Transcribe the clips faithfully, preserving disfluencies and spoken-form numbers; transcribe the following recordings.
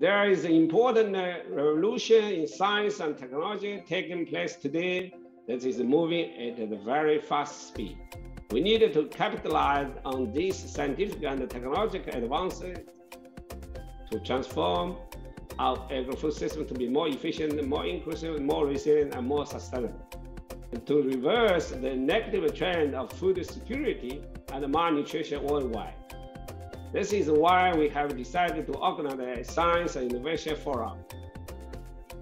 There is an important uh, revolution in science and technology taking place today that is moving at a very fast speed. We need to capitalize on these scientific and technological advances to transform our agri-food system to be more efficient, more inclusive, more resilient, and more sustainable. And to reverse the negative trend of food security and malnutrition worldwide. This is why we have decided to organize a Science and Innovation Forum.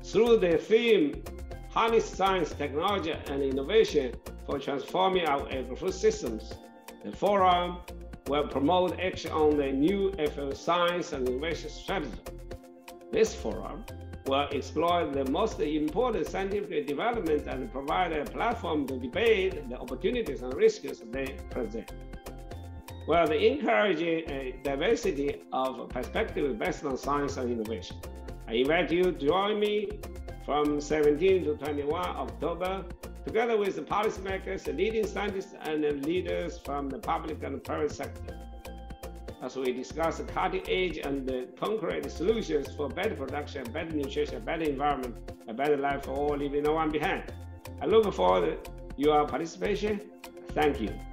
Through the theme, Harness Science, Technology, and Innovation for Transforming Our Agri-Food Systems, the forum will promote action on the new F A O Science and Innovation Strategy. This forum will explore the most important scientific developments and provide a platform to debate the opportunities and risks they present. While encouraging a diversity of perspectives based on science and innovation. I invite you to join me from seventeenth to twenty-first October, together with the policymakers, leading scientists, and leaders from the public and private sector, as we discuss cutting edge and the concrete solutions for better production, better nutrition, better environment, a better life for all, leaving no one behind. I look forward to your participation. Thank you.